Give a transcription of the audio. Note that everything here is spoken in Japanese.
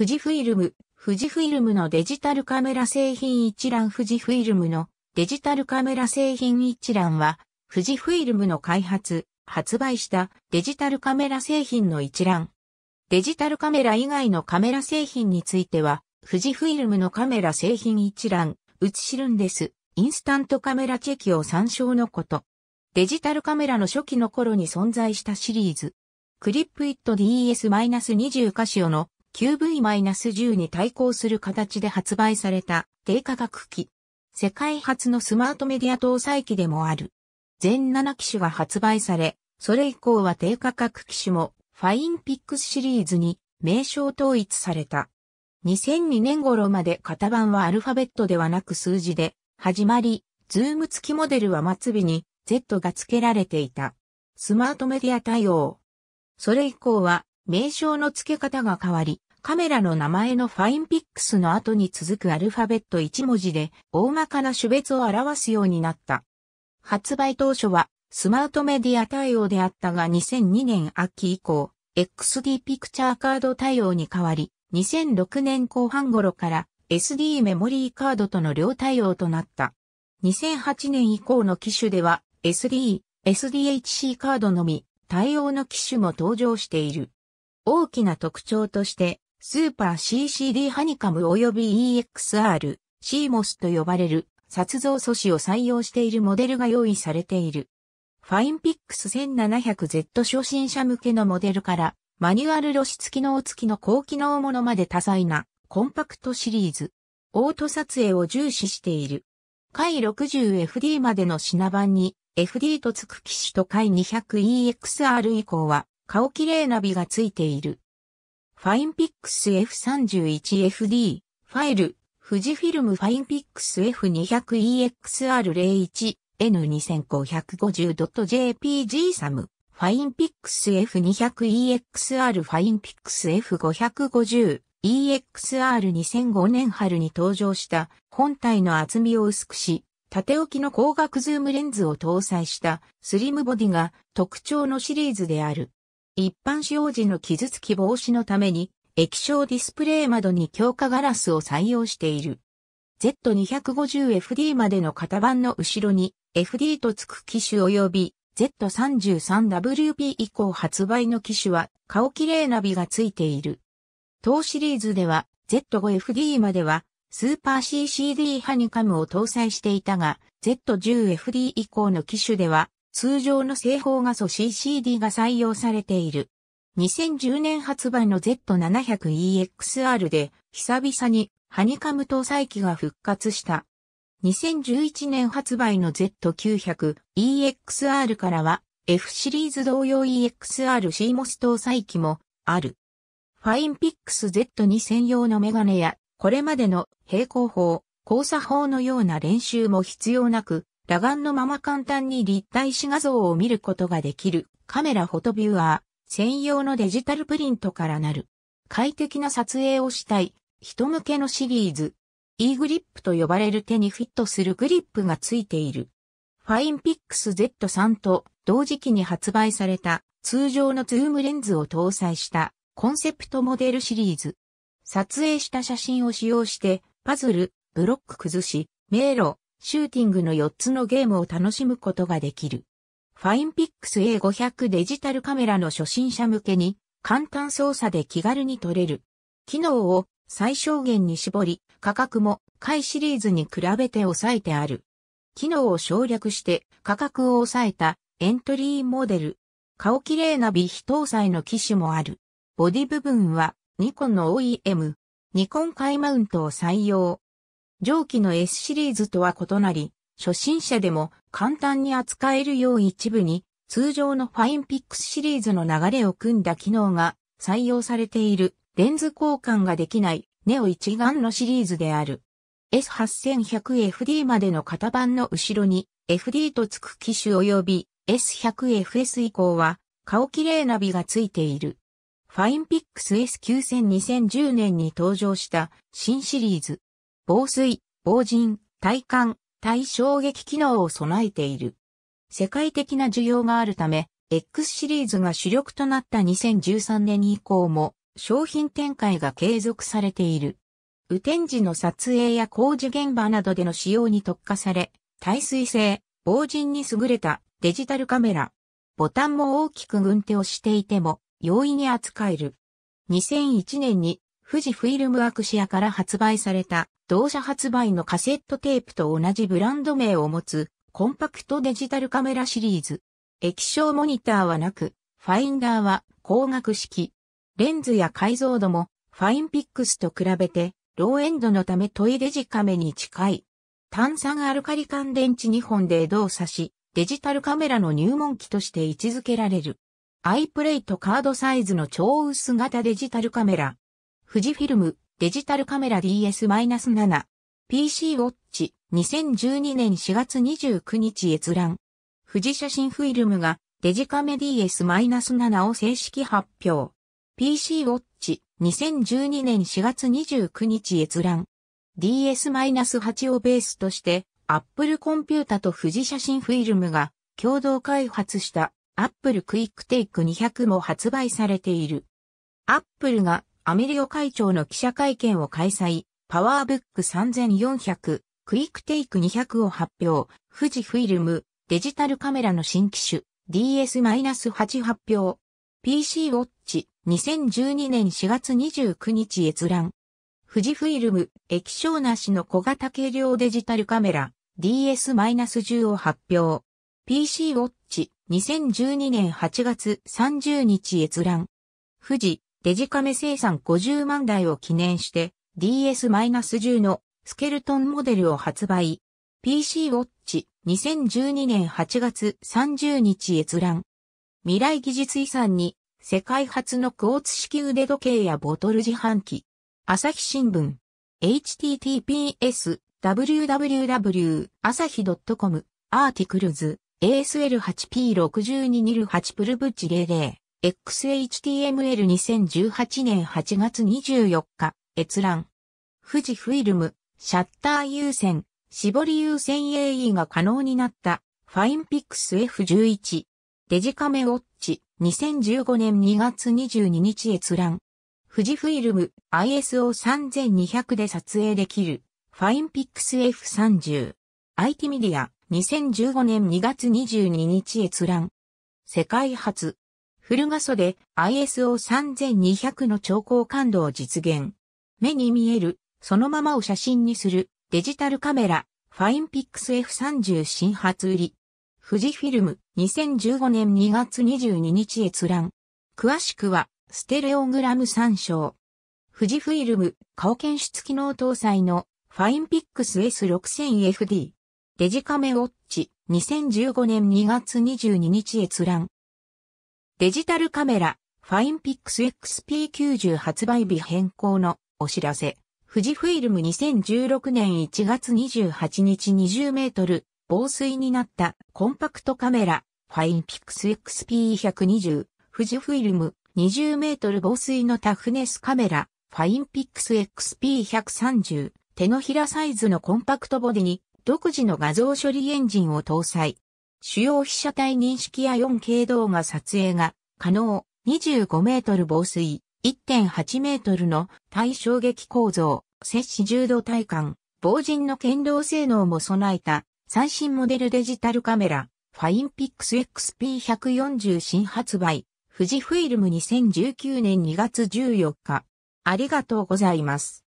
富士フイルムのデジタルカメラ製品一覧。富士フイルムのデジタルカメラ製品一覧は、富士フイルムの開発、発売したデジタルカメラ製品の一覧。デジタルカメラ以外のカメラ製品については、富士フイルムのカメラ製品一覧、写しるんです、インスタントカメラチェキを参照のこと。デジタルカメラの初期の頃に存在したシリーズ。クリップイット DS-20 カシオのQV-10 に対抗する形で発売された低価格機。世界初のスマートメディア搭載機でもある。全7機種が発売され、それ以降は低価格機種もファインピックスシリーズに名称統一された。2002年頃まで型番はアルファベットではなく数字で始まり、ズーム付きモデルは末尾に Z が付けられていた。スマートメディア対応。それ以降は名称の付け方が変わり、カメラの名前のファインピックスの後に続くアルファベット1文字で大まかな種別を表すようになった。発売当初はスマートメディア対応であったが2002年秋以降、XD ピクチャーカード対応に変わり、2006年後半頃から SD メモリーカードとの両対応となった。2008年以降の機種では SD、SDHC カードのみ対応の機種も登場している。大きな特徴として、スーパー CCD ハニカム及び EXR、CMOS と呼ばれる撮像素子を採用しているモデルが用意されている。ファインピックス 1700Z 初心者向けのモデルから、マニュアル露出機能付きの高機能ものまで多彩なコンパクトシリーズ。オート撮影を重視している。Κα60FD までの品番に FD と付く機種とΚα200EXR 以降は、顔綺麗ナビが付いている。ファインピックス F31FD、ファイル、富士フィルムファインピックス F200EXR01N2550.jpg サム、ファインピックス F200EXR ファインピックス F550EXR2005 年春に登場した本体の厚みを薄くし、縦置きの光学ズームレンズを搭載したスリムボディが特徴のシリーズである。一般使用時の傷つき防止のために液晶ディスプレイ窓に強化ガラスを採用している。Z250FD までの型番の後ろに FD と付く機種及び Z33WP 以降発売の機種は顔綺麗ナビが付いている。当シリーズでは Z5FD まではスーパー CCD ハニカムを搭載していたが Z10FD 以降の機種では通常の正方画素 CCD が採用されている。2010年発売の Z700EXR で久々にハニカム搭載機が復活した。2011年発売の Z900EXR からは F シリーズ同様 EXRCMOS 搭載機もある。ファインピックス Z2000 用のメガネやこれまでの平行法、交差法のような練習も必要なく、裸眼のまま簡単に立体視画像を見ることができるカメラフォトビューアー専用のデジタルプリントからなる快適な撮影をしたい人向けのシリーズ E グリップと呼ばれる手にフィットするグリップがついている。ファインピックス Z3 と同時期に発売された通常のズームレンズを搭載したコンセプトモデルシリーズ。撮影した写真を使用してパズル、ブロック崩し、迷路、シューティングの4つのゲームを楽しむことができる。ファインピックス A500 デジタルカメラの初心者向けに簡単操作で気軽に撮れる。機能を最小限に絞り、価格も下位シリーズに比べて抑えてある。機能を省略して価格を抑えたエントリーモデル。顔綺麗な美非搭載の機種もある。ボディ部分はニコンの OEM、ニコン回マウントを採用。上記の S シリーズとは異なり、初心者でも簡単に扱えるよう一部に通常のファインピックスシリーズの流れを組んだ機能が採用されているレンズ交換ができないネオ一眼のシリーズである。S8100FD までの型番の後ろに FD と付く機種及び S100FS 以降は顔綺麗ナビが付いている。ファインピックス S9000 2010年に登場した新シリーズ。防水、防塵、耐寒、耐衝撃機能を備えている。世界的な需要があるため、X シリーズが主力となった2013年以降も、商品展開が継続されている。雨天時の撮影や工事現場などでの使用に特化され、耐水性、防塵に優れたデジタルカメラ。ボタンも大きく軍手をしていても容易に扱える。2001年に富士フィルムアクシアから発売された同社発売のカセットテープと同じブランド名を持つコンパクトデジタルカメラシリーズ。液晶モニターはなく、ファインダーは光学式。レンズや解像度もファインピックスと比べてローエンドのためトイデジカメに近い。単酸アルカリ乾電池2本で動作し、デジタルカメラの入門機として位置づけられる。iPlayとカードサイズの超薄型デジタルカメラ。富士フィルムデジタルカメラ DS-7 PC ウォッチ2012年4月29日閲覧。富士写真フィルムがデジカメ DS-7 を正式発表。PC ウォッチ2012年4月29日閲覧。DS-8 をベースとして、Apple コンピュータと富士写真フィルムが共同開発した Apple クイックテイク200も発売されている。Apple がアメリオ会長の記者会見を開催、パワーブック3400、クイックテイク200を発表、富士フィルム、デジタルカメラの新機種、DS-8 発表、PC ウォッチ、2012年4月29日閲覧、富士フィルム、液晶なしの小型軽量デジタルカメラ、DS-10 を発表、PC ウォッチ、2012年8月30日閲覧、富士、デジカメ生産50万台を記念して DS-10 のスケルトンモデルを発売。PC ウォッチ2012年8月30日閲覧。未来技術遺産に世界初のクォーツ式腕時計やボトル自販機。朝日新聞。https://www.asahi.com アーティクルズ ASL8P6228 プルブッチ00。XHTML2018 年8月24日、閲覧。富士フィルム、シャッター優先、絞り優先 AE が可能になった、ファインピックス F11。デジカメウォッチ、2015年2月22日閲覧。富士フィルム、ISO3200 で撮影できる、ファインピックス F30。IT メディア、2015年2月22日閲覧。世界初。フル画素で ISO3200 の超高感度を実現。目に見える、そのままを写真にするデジタルカメラ、ファインピックス F30 新発売り。富士フィルム2015年2月22日閲覧。詳しくは、ステレオグラム参照。富士フィルム、顔検出機能搭載のファインピックス S6000FD。デジカメウォッチ2015年2月22日閲覧。デジタルカメラ、ファインピックス XP90 発売日変更のお知らせ。富士フィルム2016年1月28日20メートル、防水になったコンパクトカメラ、ファインピックス XP120、富士フィルム20メートル防水のタフネスカメラ、ファインピックス XP130、手のひらサイズのコンパクトボディに独自の画像処理エンジンを搭載。主要被写体認識や 4K 動画撮影が可能、25メートル防水、1.8 メートルの耐衝撃構造、摂氏10度耐寒、防塵の堅牢性能も備えた最新モデルデジタルカメラ、ファインピックス XP140 新発売、富士フィルム2019年2月14日。ありがとうございます。